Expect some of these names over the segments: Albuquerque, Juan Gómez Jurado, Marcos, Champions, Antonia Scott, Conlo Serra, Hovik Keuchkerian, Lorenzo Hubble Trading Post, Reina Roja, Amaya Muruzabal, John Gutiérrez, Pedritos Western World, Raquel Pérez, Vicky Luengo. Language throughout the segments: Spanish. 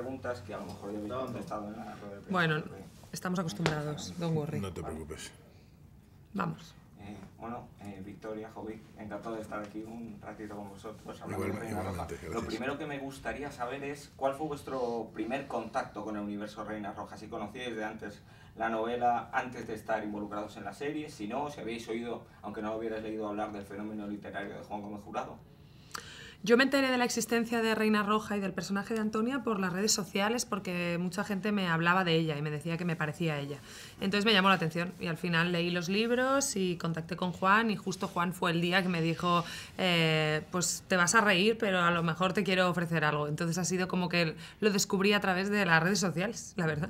preguntas que a lo mejor yo había contestado en la rueda de prensa. Bueno, estamos acostumbrados, don't worry. No te preocupes. Vamos. Bueno, Victoria, Hovik, encantado de estar aquí un ratito con vosotros. Igualmente, lo primero que me gustaría saber es cuál fue vuestro primer contacto con el universo Reina Roja. Si conocíais de antes la novela antes de estar involucrados en la serie, si no, si habéis oído, aunque no lo hubierais leído, hablar del fenómeno literario de Juan Gómez Jurado. Yo me enteré de la existencia de Reina Roja y del personaje de Antonia por las redes sociales, porque mucha gente me hablaba de ella y me decía que me parecía a ella. Entonces me llamó la atención y al final leí los libros y contacté con Juan, y justo Juan fue el día que me dijo pues te vas a reír, pero a lo mejor te quiero ofrecer algo. Entonces ha sido como que lo descubrí a través de las redes sociales, la verdad.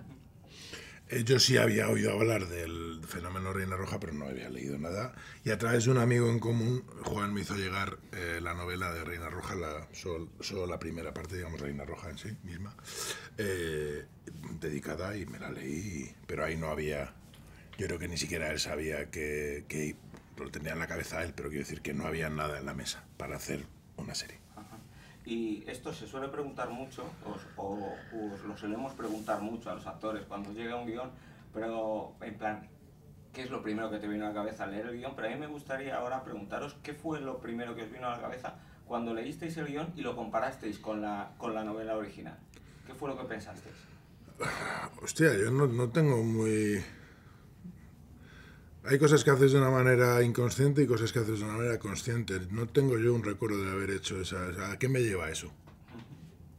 Yo sí había oído hablar del fenómeno Reina Roja, pero no había leído nada. Y a través de un amigo en común, Juan me hizo llegar la novela de Reina Roja, solo la primera parte, digamos, Reina Roja en sí misma, dedicada, y me la leí. Pero ahí no había... Yo creo que ni siquiera él sabía que lo tenía en la cabeza él, pero quiero decir que no había nada en la mesa para hacer una serie. Y esto se suele preguntar mucho, os lo solemos preguntar mucho a los actores cuando llega un guión, pero en plan, ¿qué es lo primero que te vino a la cabeza al leer el guión? Pero a mí me gustaría ahora preguntaros qué fue lo primero que os vino a la cabeza cuando leísteis el guión y lo comparasteis con la novela original. ¿Qué fue lo que pensasteis? Hostia, yo no tengo muy... Hay cosas que haces de una manera inconsciente y cosas que haces de una manera consciente. No tengo yo un recuerdo de haber hecho esas... ¿A qué me lleva eso?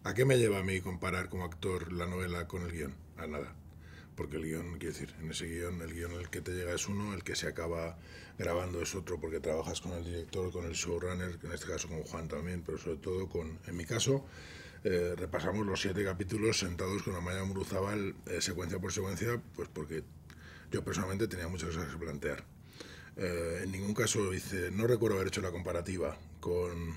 ¿A qué me lleva a mí comparar como actor la novela con el guión? A nada. Porque el guión, quiero decir, en ese guión, el guión al que te llega es uno, el que se acaba grabando es otro, porque trabajas con el director, con el showrunner, en este caso con Juan también, pero sobre todo con... En mi caso, repasamos los 7 capítulos sentados con Amaya Muruzabal, secuencia por secuencia, pues porque... Yo personalmente tenía muchas cosas que plantear. En ningún caso hice... No recuerdo haber hecho la comparativa con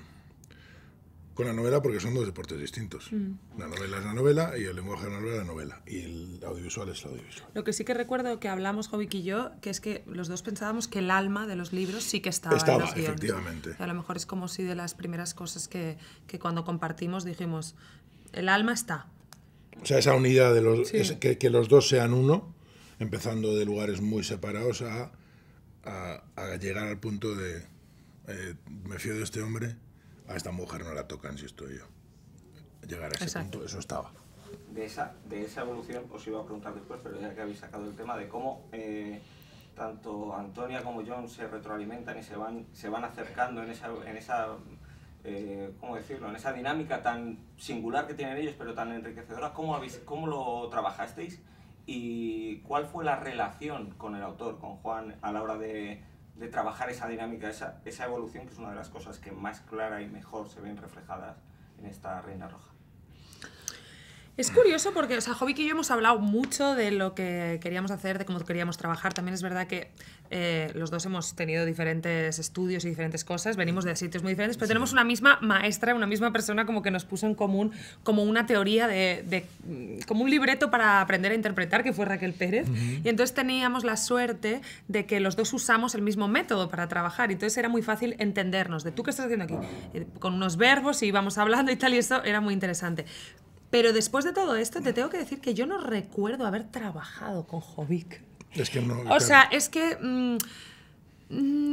la novela, porque son dos deportes distintos. La novela es la novela y el lenguaje de la novela es la novela. Y el audiovisual es el audiovisual. Lo que sí que recuerdo que hablamos Hovik y yo, que es que los dos pensábamos que el alma de los libros sí que estaba en los guiones. Efectivamente. Y a lo mejor es como si de las primeras cosas que cuando compartimos dijimos, el alma está. O sea, esa unidad de los... Sí. Que los dos sean uno, empezando de lugares muy separados a llegar al punto de me fío de este hombre, a esta mujer no la tocan si estoy yo. Llegar a ese punto, eso estaba. De esa evolución os iba a preguntar después, pero ya que habéis sacado el tema de cómo tanto Antonia como John se retroalimentan y se van acercando ¿cómo decirlo? En esa dinámica tan singular que tienen ellos, pero tan enriquecedora, ¿cómo lo trabajasteis? ¿Y cuál fue la relación con el autor, con Juan, a la hora de trabajar esa dinámica, esa evolución, que es una de las cosas que más clara y mejor se ven reflejadas en esta Reina Roja? Es curioso porque, o sea, Hovik y yo hemos hablado mucho de lo que queríamos hacer, de cómo queríamos trabajar. También es verdad que los dos hemos tenido diferentes estudios y diferentes cosas, venimos de sitios muy diferentes, pero tenemos una misma maestra, una misma persona como que nos puso en común como una teoría, como un libreto para aprender a interpretar, que fue Raquel Pérez. Y entonces teníamos la suerte de que los dos usamos el mismo método para trabajar, y entonces era muy fácil entendernos, de tú qué estás haciendo aquí, con unos verbos y íbamos hablando y tal, y eso era muy interesante. Pero después de todo esto, te tengo que decir que yo no recuerdo haber trabajado con Hovik. Es que no... O sea, es que...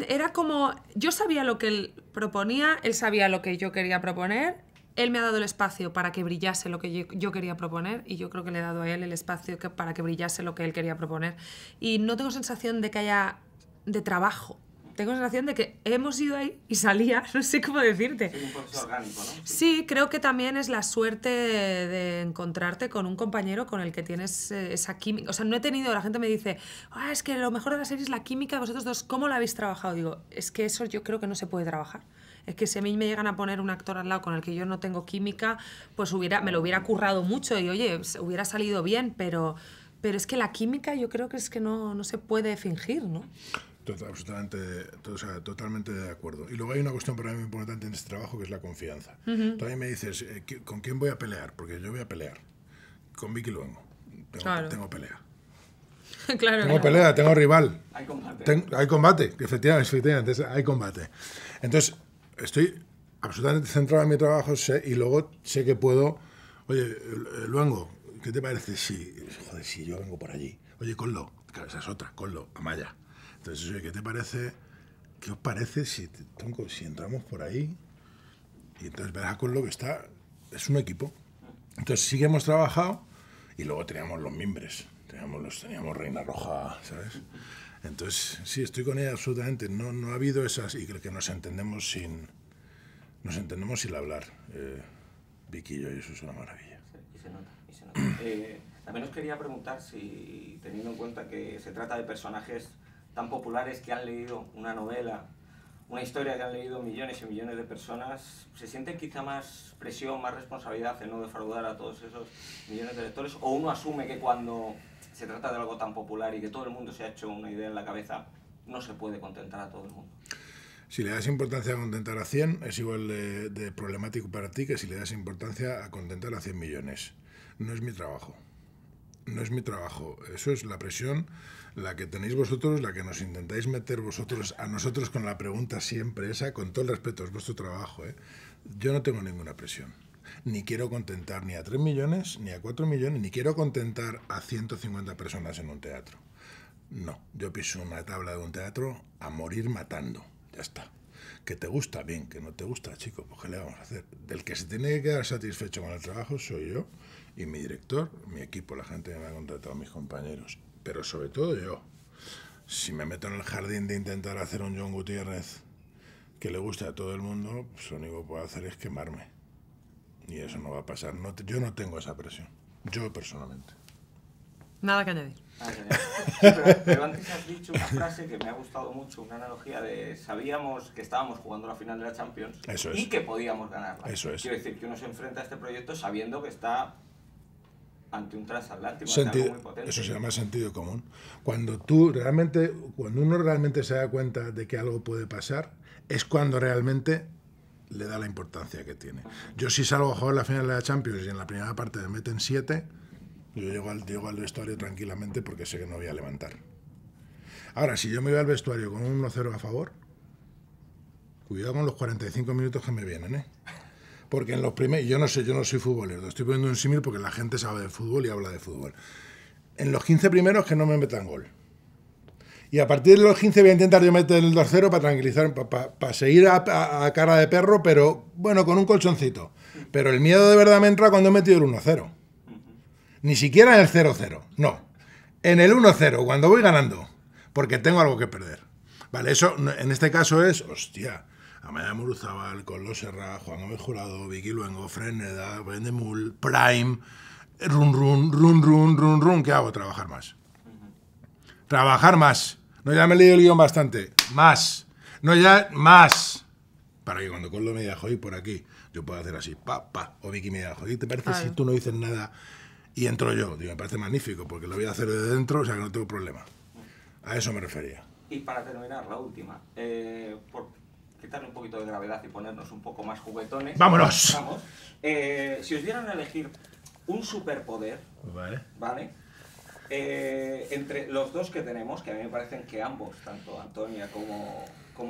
era como... Yo sabía lo que él proponía, él sabía lo que yo quería proponer, él me ha dado el espacio para que brillase lo que yo quería proponer, y yo creo que le he dado a él el espacio para que brillase lo que él quería proponer. Y no tengo sensación de que haya... de trabajo. Tengo la sensación de que hemos ido ahí y salía, no sé cómo decirte. Sí, un proceso orgánico, ¿no? Sí, creo que también es la suerte de encontrarte con un compañero con el que tienes esa química. O sea, no he tenido, la gente me dice, es que lo mejor de la serie es la química, vosotros dos, ¿cómo la habéis trabajado? Digo, es que eso yo creo que no se puede trabajar. Es que si a mí me llegan a poner un actor al lado con el que yo no tengo química, pues me lo hubiera currado mucho y, oye, hubiera salido bien, pero es que la química yo creo que es que no se puede fingir, ¿no? Totalmente de acuerdo. Y luego hay una cuestión para mí importante en este trabajo, que es la confianza. También me dices, ¿con quién voy a pelear? Porque yo voy a pelear con Vicky Luengo. Tengo pelea. Claro, tengo pelea, tengo rival. Hay combate. Hay combate, efectivamente, hay combate. Entonces, estoy absolutamente centrado en mi trabajo, y luego sé que puedo Oye, Luengo, ¿qué te parece si, joder, si yo vengo por allí? Oye, Conlo, claro, esa es otra, Conlo, Amaya. Entonces, oye, ¿qué te parece? ¿Qué os parece si, Tonco, si entramos por ahí? Y entonces verás con lo que está, es un equipo. Entonces sí que hemos trabajado y luego teníamos los mimbres, teníamos Reina Roja, ¿sabes? Entonces sí, estoy con ella absolutamente, no ha habido esas, y creo que nos entendemos sin hablar. Vicky y yo, y eso es una maravilla. Y se nota, y se nota. También os quería preguntar si, teniendo en cuenta que se trata de personajes tan populares que han leído una novela, una historia que han leído millones y millones de personas, ¿se siente quizá más presión, más responsabilidad en no defraudar a todos esos millones de lectores? ¿O uno asume que cuando se trata de algo tan popular y que todo el mundo se ha hecho una idea en la cabeza, no se puede contentar a todo el mundo? Si le das importancia a contentar a 100, es igual de problemático para ti que si le das importancia a contentar a 100 millones. No es mi trabajo. No es mi trabajo. Eso es la presión, la que tenéis vosotros, la que nos intentáis meter vosotros a nosotros con la pregunta siempre esa, con todo el respeto, es vuestro trabajo, ¿eh? Yo no tengo ninguna presión. Ni quiero contentar ni a 3 millones, ni a 4 millones, ni quiero contentar a 150 personas en un teatro. No, yo piso una tabla de un teatro a morir matando. Ya está. Que te gusta, bien, que no te gusta, chico, pues ¿qué le vamos a hacer? Del que se tiene que quedar satisfecho con el trabajo soy yo y mi director, mi equipo, la gente que me ha contratado, mis compañeros, pero sobre todo yo. Si me meto en el jardín de intentar hacer un John Gutiérrez que le guste a todo el mundo, pues lo único que puedo hacer es quemarme. Y eso no va a pasar. No, yo no tengo esa presión, yo personalmente. Nada que añadir. Pero antes has dicho una frase que me ha gustado mucho, una analogía de sabíamos que estábamos jugando la final de la Champions y que podíamos ganarla. Eso es. Quiero decir que uno se enfrenta a este proyecto sabiendo que está ante un transatlántico, algo muy potente. Eso se llama sentido común. Cuando tú realmente, cuando uno realmente se da cuenta de que algo puede pasar, es cuando realmente le da la importancia que tiene. Yo si salgo a jugar la final de la Champions y en la primera parte me meten 7... yo llego al vestuario tranquilamente porque sé que no voy a levantar. Ahora, si yo me voy al vestuario con un 1-0 a favor, cuidado con los 45 minutos que me vienen, ¿eh? Porque en los primeros... yo no soy futbolero, estoy poniendo un símil porque la gente sabe de fútbol y habla de fútbol. En los 15 primeros que no me metan gol. Y a partir de los 15 voy a intentar yo meter el 2-0 para tranquilizar, para seguir a cara de perro, pero bueno, con un colchoncito. Pero el miedo de verdad me entra cuando he metido el 1-0. Ni siquiera en el 0-0, no. En el 1-0, cuando voy ganando, porque tengo algo que perder. Vale, eso en este caso es, hostia, Amaya Muruzabal, Conlo Serra, Juan Gómez Jurado, Vicky Luengo, Freneda, Vendemul, Prime, run, ¿qué hago? Trabajar más. Trabajar más. No, ya me he leído el guión bastante. Más. No, ya, más. Para que cuando Conlo me diga, joder, por aquí, yo pueda hacer así, pa, pa, o Vicky me diga, joder, ¿te parece si tú no dices nada? Y entro yo, digo, me parece magnífico, porque lo voy a hacer de dentro, o sea que no tengo problema. A eso me refería. Y para terminar, la última, por quitarle un poquito de gravedad y ponernos un poco más juguetones... ¡Vámonos! Vamos, si os dieran a elegir un superpoder, ¿vale? Entre los dos que tenemos, que a mí me parecen que ambos, tanto Antonia como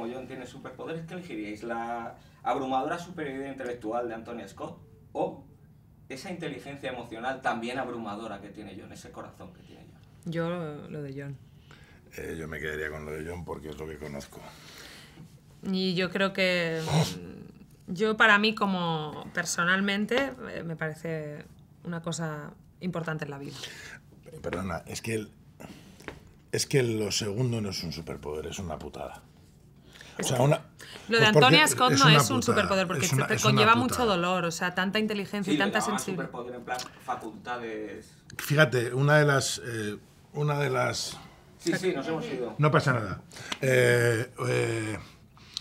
John, tienen superpoderes, ¿qué elegiríais? ¿La abrumadora superioridad intelectual de Antonia Scott o esa inteligencia emocional también abrumadora que tiene John, ese corazón que tiene John? Yo lo de John. Yo me quedaría con lo de John porque es lo que conozco. Y yo creo que... yo para mí, como personalmente, me parece una cosa importante en la vida. Perdona, es que lo segundo no es un superpoder, es una putada. O sea, lo de Antonia Scott no es un superpoder porque te conlleva mucho dolor, o sea, tanta inteligencia y tanta sensibilidad. Superpoder en plan facultades. Fíjate, una de las. Sí, nos hemos ido. No pasa nada.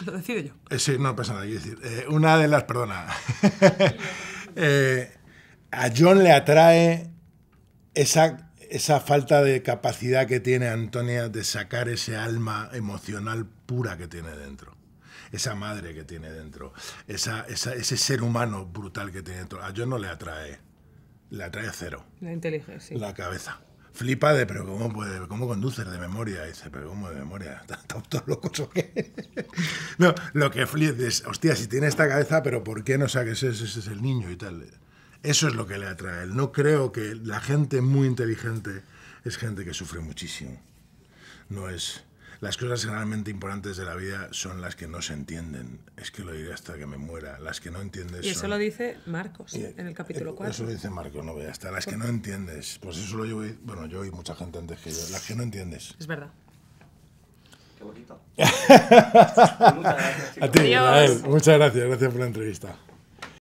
Lo decido yo. Sí, no pasa nada. Quiero decir, una de las, perdona. A John le atrae esa falta de capacidad que tiene Antonia de sacar ese alma emocional pura que tiene dentro, esa madre que tiene dentro, ese ser humano brutal que tiene dentro. A John no le atrae cero. La inteligencia, sí. La cabeza. Flipa de, pero ¿cómo conduces de memoria? Y dice, pero ¿cómo de memoria? ¿Estamos todos locos o qué? No, lo que flipa es, hostia, si tiene esta cabeza, pero ¿por qué no saques ese es el niño y tal? Eso es lo que le atrae. No creo que la gente muy inteligente es gente que sufre muchísimo. No es... Las cosas generalmente importantes de la vida son las que no se entienden. Es que lo diré hasta que me muera. Las que no entiendes... Y eso son... lo dice Marcos en el capítulo 4. Eso lo dice Marcos, no veas. Hasta las que no entiendes. Pues eso lo yo... Bueno, yo y mucha gente antes que yo. Las que no entiendes. Es verdad. Qué bonito. Muchas gracias, chicos. A ti, Raquel. Muchas gracias. Gracias por la entrevista.